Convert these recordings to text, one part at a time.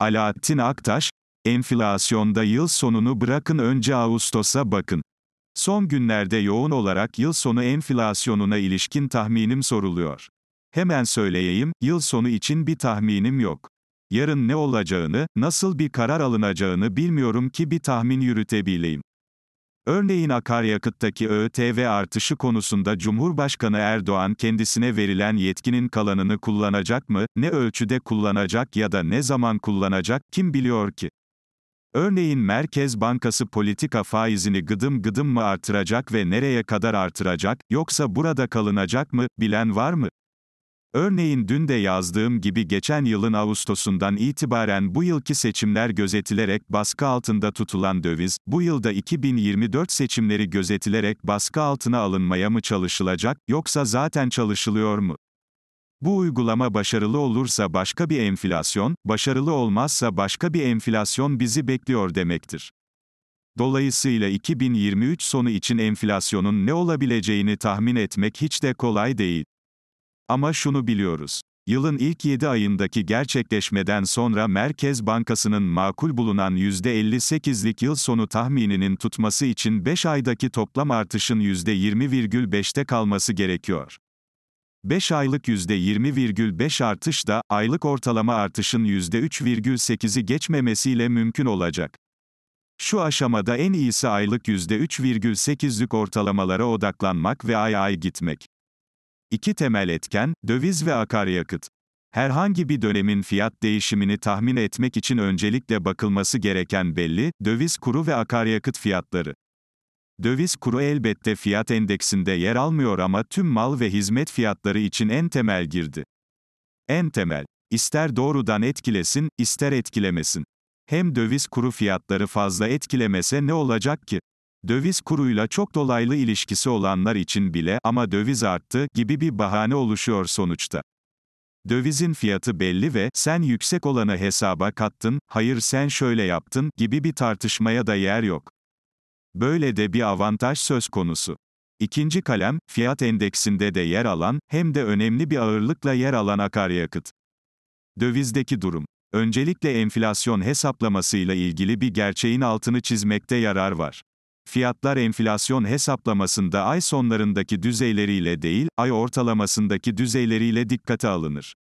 Alaattin Aktaş, enflasyonda yıl sonunu bırakın önce Ağustos'a bakın. Son günlerde yoğun olarak yıl sonu enflasyonuna ilişkin tahminim soruluyor. Hemen söyleyeyim, yıl sonu için bir tahminim yok. Yarın ne olacağını, nasıl bir karar alınacağını bilmiyorum ki bir tahmin yürütebileyim. Örneğin akaryakıttaki ÖTV artışı konusunda Cumhurbaşkanı Erdoğan kendisine verilen yetkinin kalanını kullanacak mı, ne ölçüde kullanacak ya da ne zaman kullanacak, kim biliyor ki? Örneğin Merkez Bankası politika faizini gıdım gıdım mı artıracak ve nereye kadar artıracak, yoksa burada kalınacak mı, bilen var mı? Örneğin dün de yazdığım gibi geçen yılın Ağustos'undan itibaren bu yılki seçimler gözetilerek baskı altında tutulan döviz, bu yılda 2024 seçimleri gözetilerek baskı altına alınmaya mı çalışılacak, yoksa zaten çalışılıyor mu? Bu uygulama başarılı olursa başka bir enflasyon, başarılı olmazsa başka bir enflasyon bizi bekliyor demektir. Dolayısıyla 2023 sonu için enflasyonun ne olabileceğini tahmin etmek hiç de kolay değil. Ama şunu biliyoruz. Yılın ilk 7 ayındaki gerçekleşmeden sonra Merkez Bankası'nın makul bulunan %58'lik yıl sonu tahmininin tutması için 5 aydaki toplam artışın %20,5'te kalması gerekiyor. 5 aylık %20,5 artış da, aylık ortalama artışın %3,8'i geçmemesiyle mümkün olacak. Şu aşamada en iyisi aylık %3,8'lük ortalamalara odaklanmak ve ay ay gitmek. İki temel etken, döviz ve akaryakıt. Herhangi bir dönemin fiyat değişimini tahmin etmek için öncelikle bakılması gereken belli, döviz kuru ve akaryakıt fiyatları. Döviz kuru elbette fiyat endeksinde yer almıyor ama tüm mal ve hizmet fiyatları için en temel girdi. En temel, ister doğrudan etkilesin, ister etkilemesin. Hem döviz kuru fiyatları fazla etkilemese ne olacak ki? Döviz kuruyla çok dolaylı ilişkisi olanlar için bile ama döviz arttı gibi bir bahane oluşuyor sonuçta. Dövizin fiyatı belli ve sen yüksek olanı hesaba kattın, hayır sen şöyle yaptın gibi bir tartışmaya da yer yok. Böyle de bir avantaj söz konusu. İkinci kalem, fiyat endeksinde de yer alan, hem de önemli bir ağırlıkla yer alan akaryakıt. Dövizdeki durum. Öncelikle enflasyon hesaplamasıyla ilgili bir gerçeğin altını çizmekte yarar var. Fiyatlar enflasyon hesaplamasında ay sonlarındaki düzeyleriyle değil, ay ortalamasındaki düzeyleriyle dikkate alınır.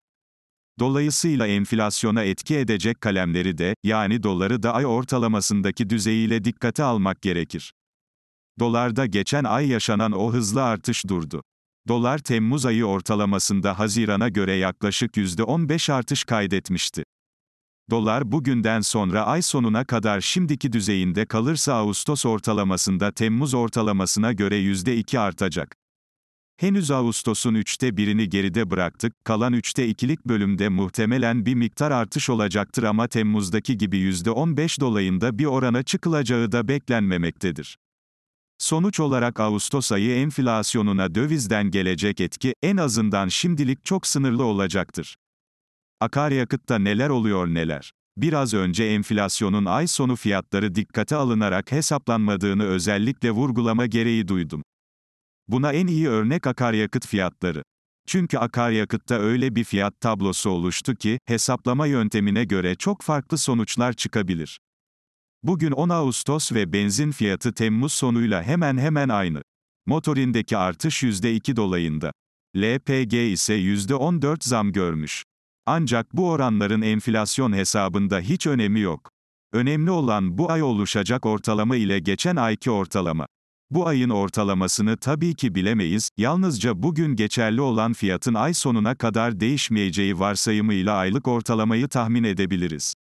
Dolayısıyla enflasyona etki edecek kalemleri de, yani doları da ay ortalamasındaki düzeyiyle dikkate almak gerekir. Dolarda geçen ay yaşanan o hızlı artış durdu. Dolar Temmuz ayı ortalamasında Haziran'a göre yaklaşık %15 artış kaydetmişti. Dolar bugünden sonra ay sonuna kadar şimdiki düzeyinde kalırsa Ağustos ortalamasında Temmuz ortalamasına göre %2 artacak. Henüz Ağustos'un 3'te 1'ini geride bıraktık, kalan 3'te 2'lik bölümde muhtemelen bir miktar artış olacaktır ama Temmuz'daki gibi %15 dolayında bir orana çıkılacağı da beklenmemektedir. Sonuç olarak Ağustos ayı enflasyonuna dövizden gelecek etki, en azından şimdilik çok sınırlı olacaktır. Akaryakıtta neler oluyor neler? Biraz önce enflasyonun ay sonu fiyatları dikkate alınarak hesaplanmadığını özellikle vurgulama gereği duydum. Buna en iyi örnek akaryakıt fiyatları. Çünkü akaryakıtta öyle bir fiyat tablosu oluştu ki, hesaplama yöntemine göre çok farklı sonuçlar çıkabilir. Bugün 10 Ağustos ve benzin fiyatı Temmuz sonuyla hemen hemen aynı. Motorindeki artış %2 dolayında. LPG ise %14 zam görmüş. Ancak bu oranların enflasyon hesabında hiç önemi yok. Önemli olan bu ay oluşacak ortalama ile geçen ayki ortalama. Bu ayın ortalamasını tabii ki bilemeyiz, yalnızca bugün geçerli olan fiyatın ay sonuna kadar değişmeyeceği varsayımıyla aylık ortalamayı tahmin edebiliriz.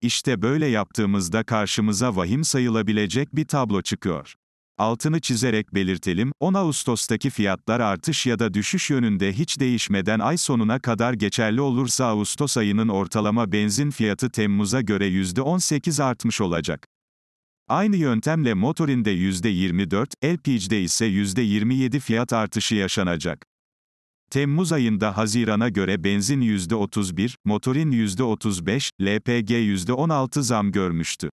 İşte böyle yaptığımızda karşımıza vahim sayılabilecek bir tablo çıkıyor. Altını çizerek belirtelim, 10 Ağustos'taki fiyatlar artış ya da düşüş yönünde hiç değişmeden ay sonuna kadar geçerli olursa Ağustos ayının ortalama benzin fiyatı Temmuz'a göre %18 artmış olacak. Aynı yöntemle motorinde %24, LPG'de ise %27 fiyat artışı yaşanacak. Temmuz ayında Haziran'a göre benzin %31, motorin %35, LPG %16 zam görmüştü.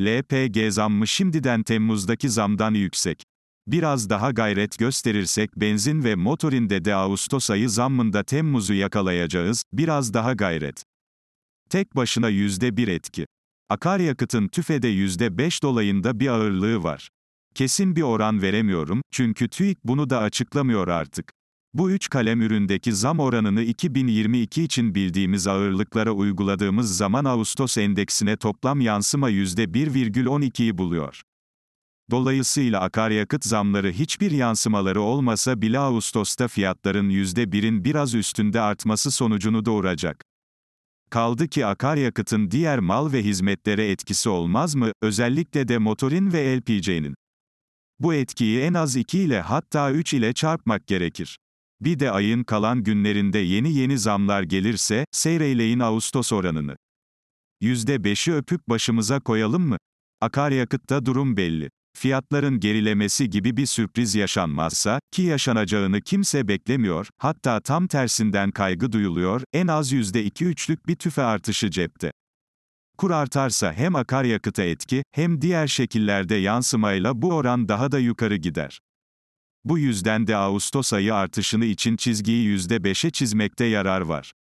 LPG zammı şimdiden Temmuz'daki zamdan yüksek. Biraz daha gayret gösterirsek benzin ve motorinde de Ağustos ayı zammında Temmuz'u yakalayacağız, biraz daha gayret. Tek başına %1 etki. Akaryakıtın TÜFE'de %5 dolayında bir ağırlığı var. Kesin bir oran veremiyorum, çünkü TÜİK bunu da açıklamıyor artık. Bu üç kalem üründeki zam oranını 2022 için bildiğimiz ağırlıklara uyguladığımız zaman Ağustos endeksine toplam yansıma %1,12'yi buluyor. Dolayısıyla akaryakıt zamları hiçbir yansımaları olmasa bile Ağustos'ta fiyatların %1'in biraz üstünde artması sonucunu doğuracak. Kaldı ki akaryakıtın diğer mal ve hizmetlere etkisi olmaz mı, özellikle de motorin ve LPG'nin? Bu etkiyi en az 2 ile hatta 3 ile çarpmak gerekir. Bir de ayın kalan günlerinde yeni zamlar gelirse, seyreleyin Ağustos oranını. %5'i öpüp başımıza koyalım mı? Akaryakıtta durum belli. Fiyatların gerilemesi gibi bir sürpriz yaşanmazsa, ki yaşanacağını kimse beklemiyor, hatta tam tersinden kaygı duyuluyor, en az %2-3'lük bir TÜFE artışı cepte. Kur artarsa hem akaryakıta etki, hem diğer şekillerde yansımayla bu oran daha da yukarı gider. Bu yüzden de Ağustos ayı artışını için çizgiyi %5'e çizmekte yarar var.